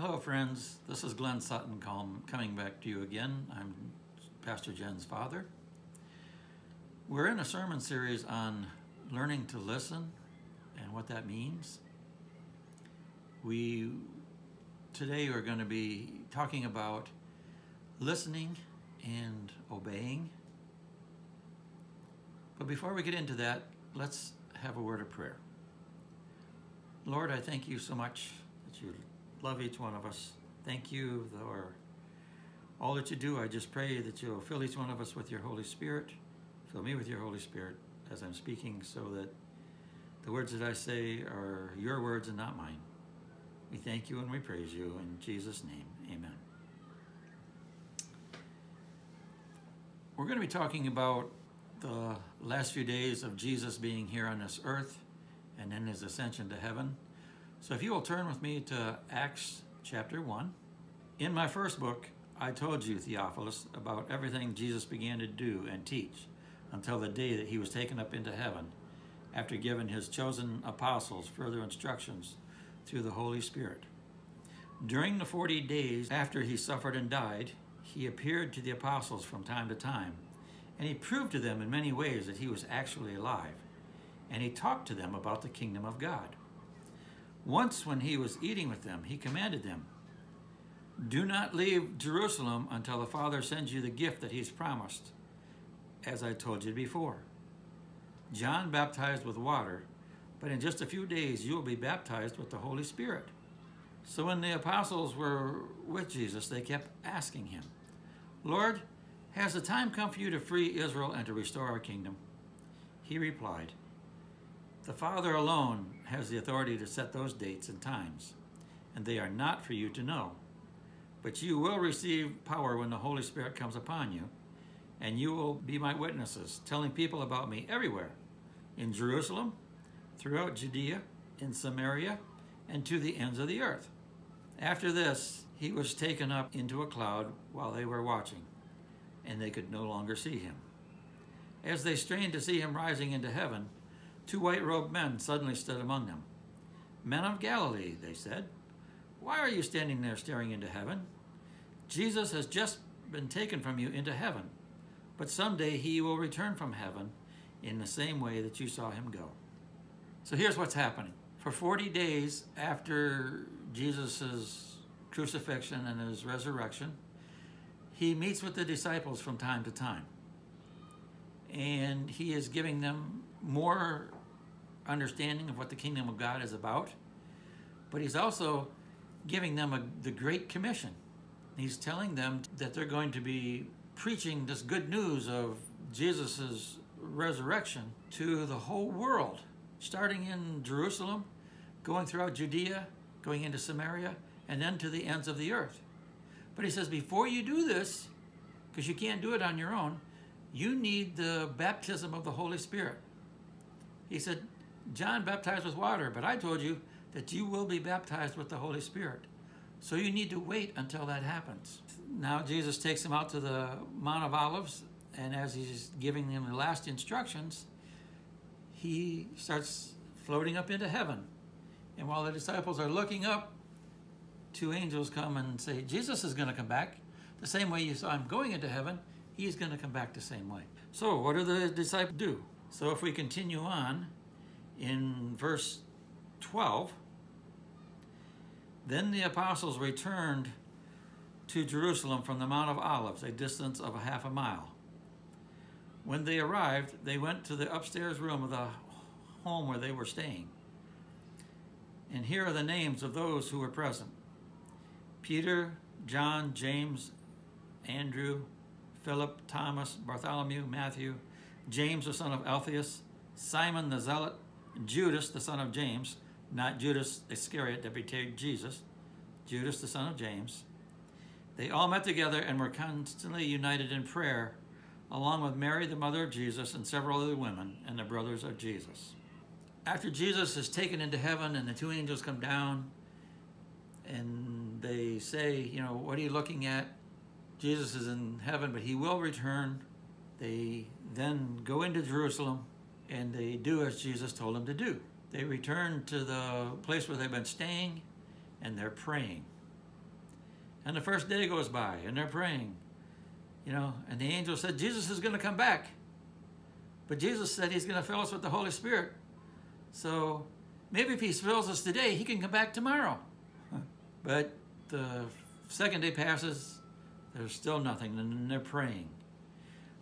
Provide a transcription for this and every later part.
Hello friends, this is Glenn Sutton coming back to you again. I'm Pastor Jen's father. We're in a sermon series on learning to listen and what that means. Today we're going to be talking about listening and obeying. But before we get into that, let's have a word of prayer. Lord, I thank you so much that you love each one of us. Thank you for all that you do. I just pray that you'll fill each one of us with your Holy Spirit. Fill me with your Holy Spirit as I'm speaking, so that the words that I say are your words and not mine. We thank you and we praise you in Jesus' name. Amen. We're going to be talking about the last few days of Jesus being here on this earth and then his ascension to heaven. So if you will turn with me to Acts chapter 1. In my first book, I told you, Theophilus, about everything Jesus began to do and teach until the day that he was taken up into heaven, after giving his chosen apostles further instructions through the Holy Spirit. During the 40 days after he suffered and died, he appeared to the apostles from time to time, and he proved to them in many ways that he was actually alive, and he talked to them about the kingdom of God. Once when he was eating with them, he commanded them, "Do not leave Jerusalem until the Father sends you the gift that he's promised, as I told you before. John baptized with water, but in just a few days you will be baptized with the Holy Spirit." So when the apostles were with Jesus, they kept asking him, "Lord, has the time come for you to free Israel and to restore our kingdom?" He replied, "The Father alone has the authority to set those dates and times, and they are not for you to know. But you will receive power when the Holy Spirit comes upon you, and you will be my witnesses, telling people about me everywhere, in Jerusalem, throughout Judea, in Samaria, and to the ends of the earth." After this, he was taken up into a cloud while they were watching, and they could no longer see him. As they strained to see him rising into heaven, two white-robed men suddenly stood among them. "Men of Galilee," they said, "why are you standing there staring into heaven? Jesus has just been taken from you into heaven, but someday he will return from heaven in the same way that you saw him go." So here's what's happening. For 40 days after Jesus' crucifixion and his resurrection, he meets with the disciples from time to time, and he is giving them more understanding of what the kingdom of God is about, but he's also giving them the Great Commission. He's telling them that they're going to be preaching this good news of Jesus's resurrection to the whole world, starting in Jerusalem, going throughout Judea, going into Samaria, and then to the ends of the earth. But he says, before you do this, because you can't do it on your own, you need the baptism of the Holy Spirit. He said, "John baptized with water, but I told you that you will be baptized with the Holy Spirit. So you need to wait until that happens." Now Jesus takes them out to the Mount of Olives, and as he's giving them the last instructions, he starts floating up into heaven. And while the disciples are looking up, two angels come and say, "Jesus is going to come back. The same way you saw him going into heaven, he's going to come back the same way." So what do the disciples do? So if we continue on in verse 12, "Then the apostles returned to Jerusalem from the Mount of Olives, a distance of half a mile. When they arrived, they went to the upstairs room of the home where they were staying. And here are the names of those who were present: Peter, John, James, Andrew, Philip, Thomas, Bartholomew, Matthew, James the son of Alphaeus, Simon the Zealot, Judas the son of James," not Judas Iscariot that betrayed Jesus, Judas the son of James. "They all met together and were constantly united in prayer, along with Mary the mother of Jesus and several other women and the brothers of Jesus." After Jesus is taken into heaven and the two angels come down and they say, you know, "What are you looking at? Jesus is in heaven, but he will return." They then go into Jerusalem, and they do as Jesus told them to do. They return to the place where they've been staying, and they're praying. And the first day goes by, and they're praying, you know, and the angel said, Jesus is going to come back. But Jesus said he's going to fill us with the Holy Spirit. So maybe if he fills us today, he can come back tomorrow. But the second day passes, there's still nothing, and they're praying.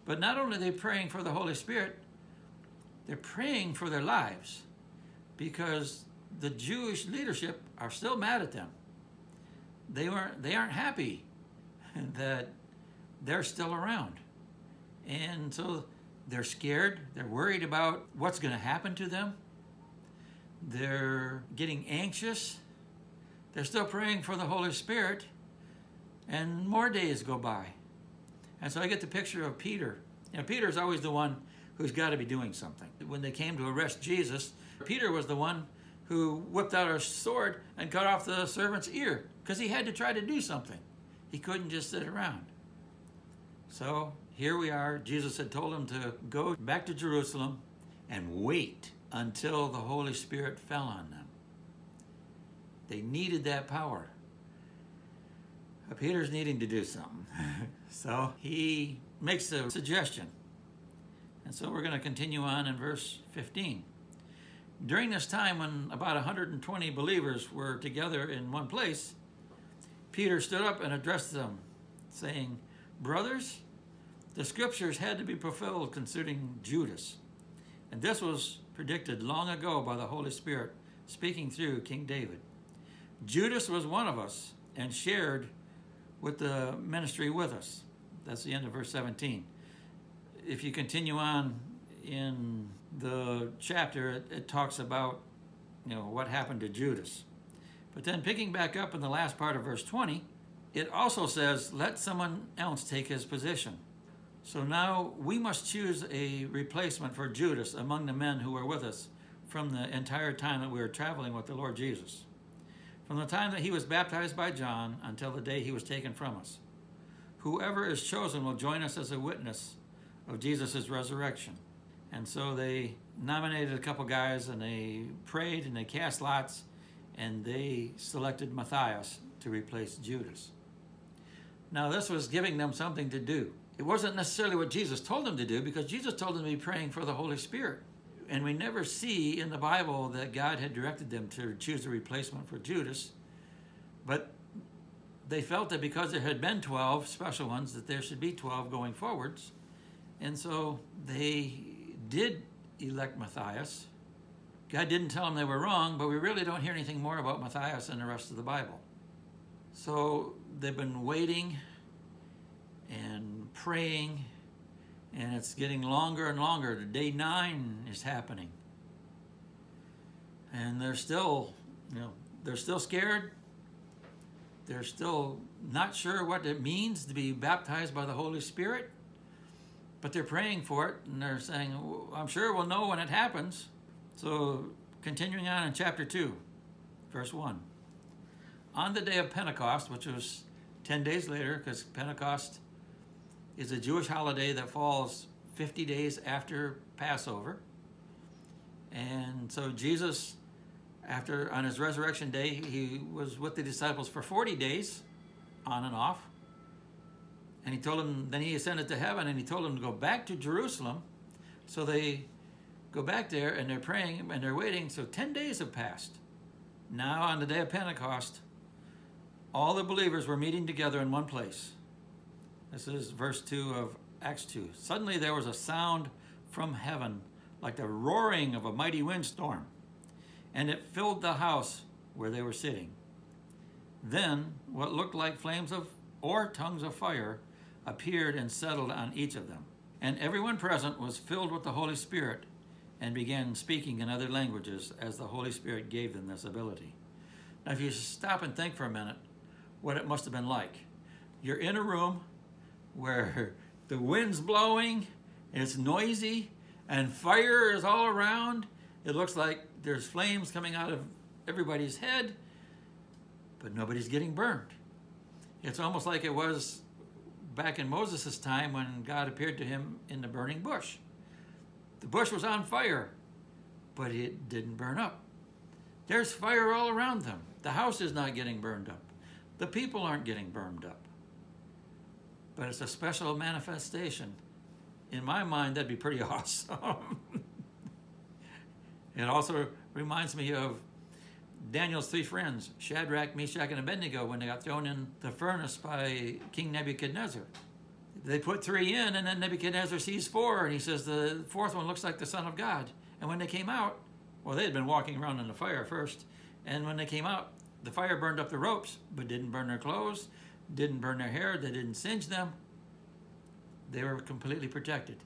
But not only are they praying for the Holy Spirit, they're praying for their lives, because the Jewish leadership are still mad at them. They aren't happy that they're still around. And so they're scared. They're worried about what's going to happen to them. They're getting anxious. They're still praying for the Holy Spirit. And more days go by. And so I get the picture of Peter. You know, Peter's always the one who's got to be doing something. When they came to arrest Jesus, Peter was the one who whipped out a sword and cut off the servant's ear, because he had to try to do something. He couldn't just sit around. So here we are. Jesus had told him to go back to Jerusalem and wait until the Holy Spirit fell on them. They needed that power. Peter's needing to do something. So he makes a suggestion. And so we're going to continue on in verse 15. During this time, when about 120 believers were together in one place, Peter stood up and addressed them, saying, "Brothers, the scriptures had to be fulfilled concerning Judas, and this was predicted long ago by the Holy Spirit, speaking through King David. Judas was one of us and shared with the ministry with us." That's the end of verse 17. If you continue on in the chapter, it talks about, you know, what happened to Judas. But then picking back up in the last part of verse 20, it also says, "Let someone else take his position." So now we must choose a replacement for Judas among the men who were with us from the entire time that we were traveling with the Lord Jesus, from the time that he was baptized by John until the day he was taken from us. Whoever is chosen will join us as a witness of Jesus' resurrection. And so they nominated a couple guys, and they prayed, and they cast lots, and they selected Matthias to replace Judas. Now this was giving them something to do. It wasn't necessarily what Jesus told them to do, because Jesus told them to be praying for the Holy Spirit. And we never see in the Bible that God had directed them to choose a replacement for Judas, but they felt that because there had been 12 special ones, that there should be 12 going forwards. And so they did elect Matthias. God didn't tell them they were wrong, but we really don't hear anything more about Matthias in the rest of the Bible. So they've been waiting and praying, and it's getting longer and longer. Day 9 is happening, and they're still, you know, they're still scared. They're still not sure what it means to be baptized by the Holy Spirit. But they're praying for it, and they're saying, I'm sure we'll know when it happens. So continuing on in chapter 2, verse 1. On the day of Pentecost, which was 10 days later, because Pentecost is a Jewish holiday that falls 50 days after Passover. And so Jesus, after on his resurrection day, he was with the disciples for 40 days, on and off. And he told them, then he ascended to heaven, and he told them to go back to Jerusalem. So they go back there, and they're praying, and they're waiting. So 10 days have passed. Now on the day of Pentecost, all the believers were meeting together in one place. This is verse 2 of Acts 2. Suddenly there was a sound from heaven, like the roaring of a mighty windstorm, and it filled the house where they were sitting. Then what looked like flames of or tongues of fire appeared and settled on each of them. And everyone present was filled with the Holy Spirit and began speaking in other languages as the Holy Spirit gave them this ability. Now if you stop and think for a minute what it must have been like. You're in a room where the wind's blowing, and it's noisy, and fire is all around. It looks like there's flames coming out of everybody's head, but nobody's getting burned. It's almost like it was back in Moses' time when God appeared to him in the burning bush. The bush was on fire, but it didn't burn up. There's fire all around them. The house is not getting burned up. The people aren't getting burned up. But it's a special manifestation. In my mind, that'd be pretty awesome. It also reminds me of Daniel's three friends, Shadrach, Meshach, and Abednego, when they got thrown in the furnace by King Nebuchadnezzar. They put three in, and then Nebuchadnezzar sees four, and he says the fourth one looks like the Son of God. And when they came out, well, they had been walking around in the fire first, and when they came out, the fire burned up the ropes, but didn't burn their clothes, didn't burn their hair, they didn't singe them. They were completely protected.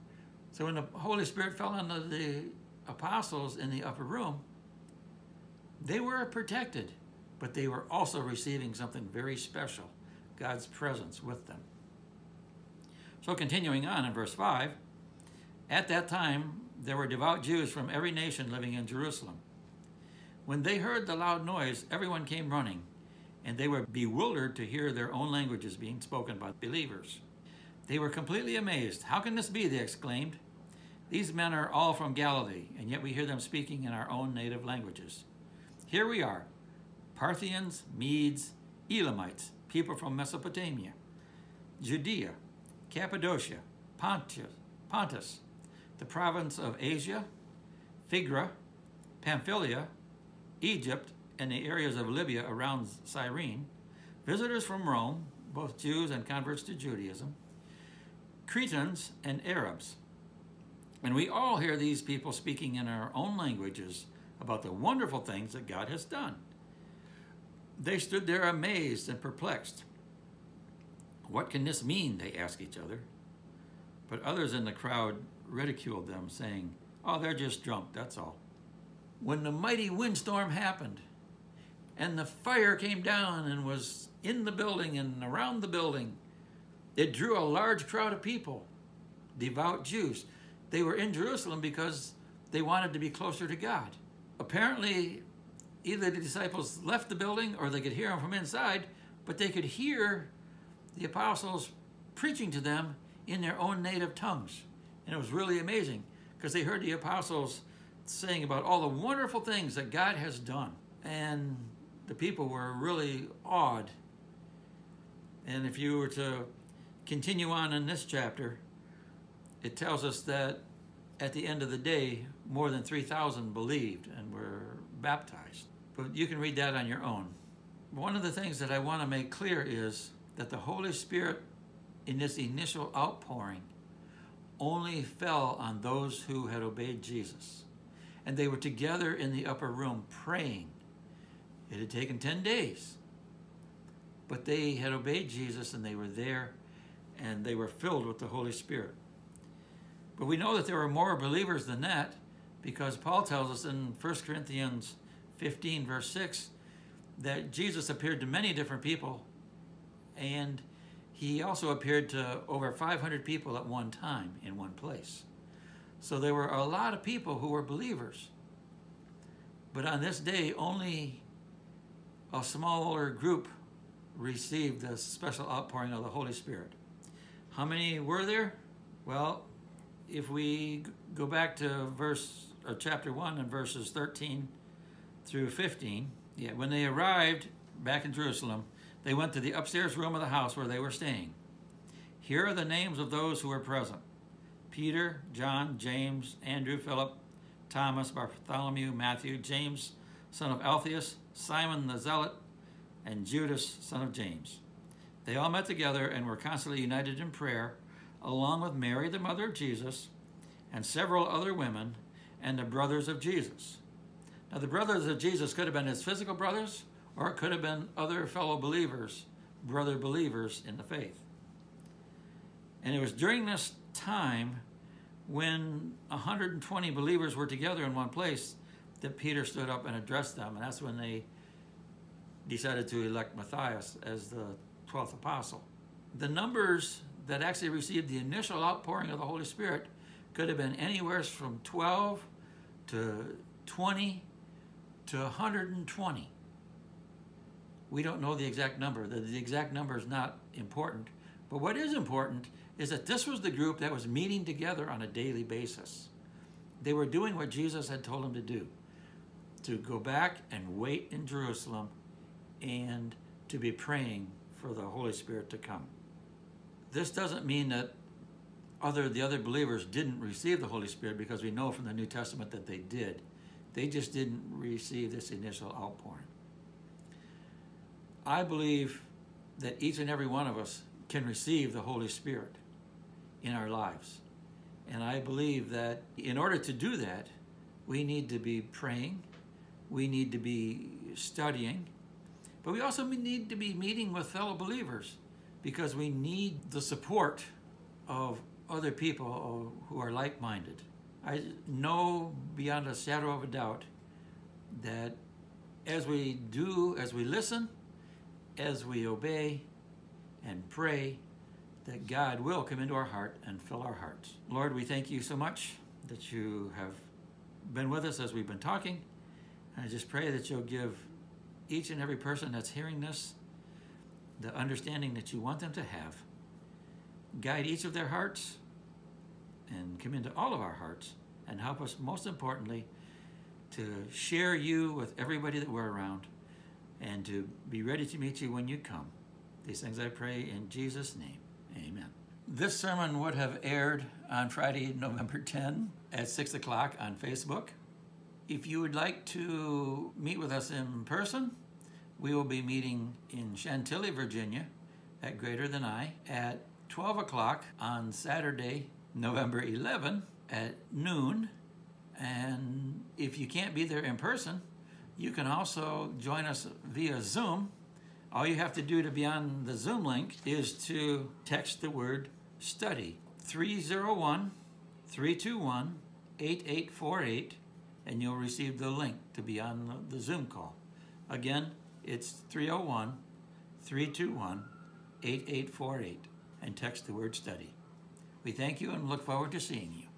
So when the Holy Spirit fell on the apostles in the upper room, they were protected, but they were also receiving something very special, God's presence with them. So continuing on in verse 5, at that time there were devout Jews from every nation living in Jerusalem. When they heard the loud noise, everyone came running, and they were bewildered to hear their own languages being spoken by believers. They were completely amazed. How can this be? They exclaimed. These men are all from Galilee, and yet we hear them speaking in our own native languages. Here we are, Parthians, Medes, Elamites, people from Mesopotamia, Judea, Cappadocia, Pontus, the province of Asia, Phrygia, Pamphylia, Egypt, and the areas of Libya around Cyrene, visitors from Rome, both Jews and converts to Judaism, Cretans and Arabs. And we all hear these people speaking in our own languages about the wonderful things that God has done. They stood there amazed and perplexed. What can this mean? They asked each other. But others in the crowd ridiculed them, saying, oh, they're just drunk, that's all. When the mighty windstorm happened and the fire came down and was in the building and around the building, it drew a large crowd of people, devout Jews. They were in Jerusalem because they wanted to be closer to God. Apparently, either the disciples left the building or they could hear them from inside, but they could hear the apostles preaching to them in their own native tongues. And it was really amazing because they heard the apostles saying about all the wonderful things that God has done. And the people were really awed. And if you were to continue on in this chapter, it tells us that at the end of the day, more than 3,000 believed and were baptized. But you can read that on your own. One of the things that I want to make clear is that the Holy Spirit in this initial outpouring only fell on those who had obeyed Jesus. And they were together in the upper room praying. It had taken 10 days. But they had obeyed Jesus and they were there and they were filled with the Holy Spirit. But we know that there were more believers than that because Paul tells us in 1 Corinthians 15, verse 6, that Jesus appeared to many different people, and he also appeared to over 500 people at one time in one place. So there were a lot of people who were believers. But on this day, only a smaller group received the special outpouring of the Holy Spirit. How many were there? Well, if we go back to chapter 1 and verses 13 through 15, when they arrived back in Jerusalem, they went to the upstairs room of the house where they were staying. Here are the names of those who were present: Peter, John, James, Andrew, Philip, Thomas, Bartholomew, Matthew, James, son of Alphaeus, Simon the Zealot, and Judas, son of James. They all met together and were constantly united in prayer, along with Mary, the mother of Jesus, and several other women, and the brothers of Jesus. Now, the brothers of Jesus could have been his physical brothers, or it could have been other fellow believers, brother believers in the faith. And it was during this time when 120 believers were together in one place that Peter stood up and addressed them, and that's when they decided to elect Matthias as the 12th apostle. The numbers that actually received the initial outpouring of the Holy Spirit could have been anywhere from 12 to 20 to 120. We don't know the exact number. The exact number is not important. But what is important is that this was the group that was meeting together on a daily basis. They were doing what Jesus had told them to do, to go back and wait in Jerusalem and to be praying for the Holy Spirit to come. This doesn't mean that the other believers didn't receive the Holy Spirit, because we know from the New Testament that they did. They just didn't receive this initial outpouring. I believe that each and every one of us can receive the Holy Spirit in our lives. And I believe that in order to do that, we need to be praying, we need to be studying, but we also need to be meeting with fellow believers, because we need the support of other people who are like-minded. I know beyond a shadow of a doubt that as we listen, as we obey and pray, that God will come into our heart and fill our hearts. Lord, we thank you so much that you have been with us as we've been talking. And I just pray that you'll give each and every person that's hearing this the understanding that you want them to have. Guide each of their hearts and come into all of our hearts, and help us, most importantly, to share you with everybody that we're around, and to be ready to meet you when you come. These things I pray in Jesus' name. Amen. This sermon would have aired on Friday, November 10 at 6 o'clock on Facebook. If you would like to meet with us in person, we will be meeting in Chantilly, Virginia at Greater Than I at 12 o'clock on Saturday, November 11 at noon. And if you can't be there in person, you can also join us via Zoom. All you have to do to be on the Zoom link is to text the word study, 301-321-8848, and you'll receive the link to be on the Zoom call. Again, it's 301-321-8848, and text the word study. We thank you and look forward to seeing you.